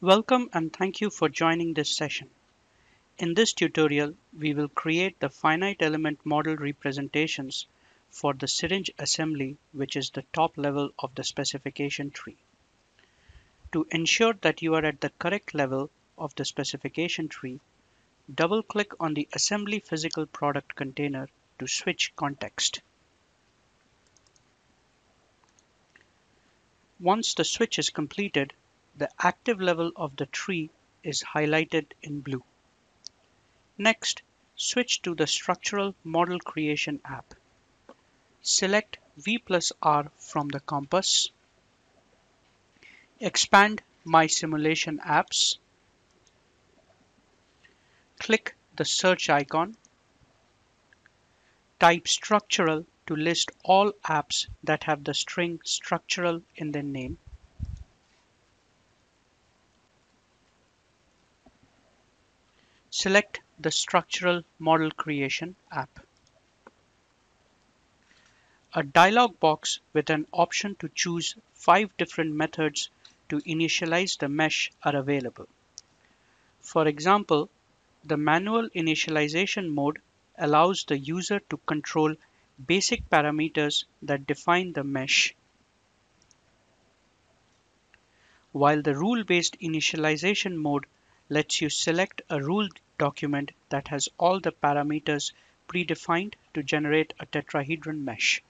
Welcome and thank you for joining this session. In this tutorial, we will create the finite element model representations for the syringe assembly, which is the top level of the specification tree. To ensure that you are at the correct level of the specification tree, double-click on the assembly physical product container to switch context. Once the switch is completed, the active level of the tree is highlighted in blue. Next, switch to the Structural Model Creation app. Select V+R from the compass. Expand My Simulation Apps. Click the search icon. Type Structural to list all apps that have the string Structural in their name. Select the Structural Model Creation app. A dialog box with an option to choose 5 different methods to initialize the mesh are available. For example, the manual initialization mode allows the user to control basic parameters that define the mesh, while the rule-based initialization mode lets you select a rule document that has all the parameters predefined to generate a tetrahedron mesh.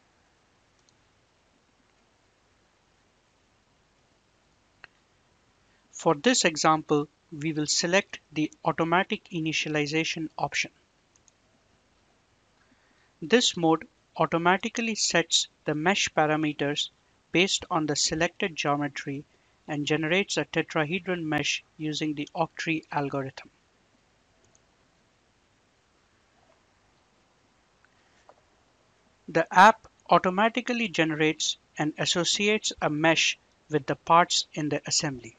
For this example, we will select the automatic initialization option. This mode automatically sets the mesh parameters based on the selected geometry and generates a tetrahedron mesh using the Octree algorithm. The app automatically generates and associates a mesh with the parts in the assembly.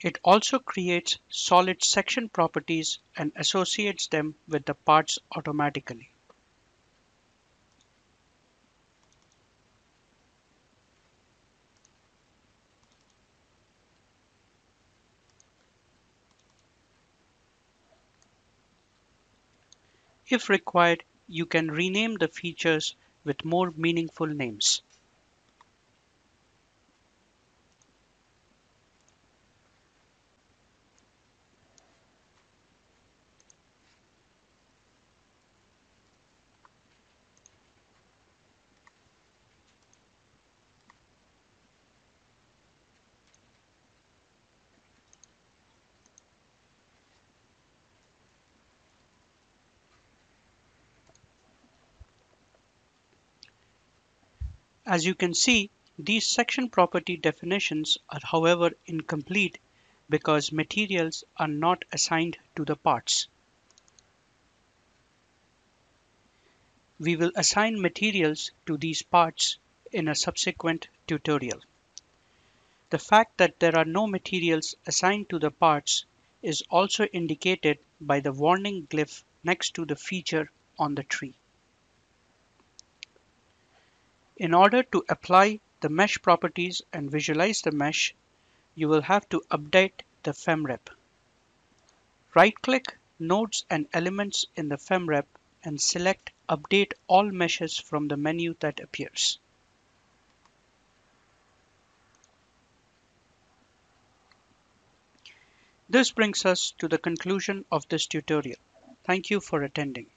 It also creates solid section properties and associates them with the parts automatically. If required, you can rename the features with more meaningful names. As you can see, these section property definitions are, however, incomplete because materials are not assigned to the parts. We will assign materials to these parts in a subsequent tutorial. The fact that there are no materials assigned to the parts is also indicated by the warning glyph next to the feature on the tree. In order to apply the mesh properties and visualize the mesh, you will have to update the FemRep. Right-click Nodes and Elements in the FemRep and select Update All Meshes from the menu that appears. This brings us to the conclusion of this tutorial. Thank you for attending.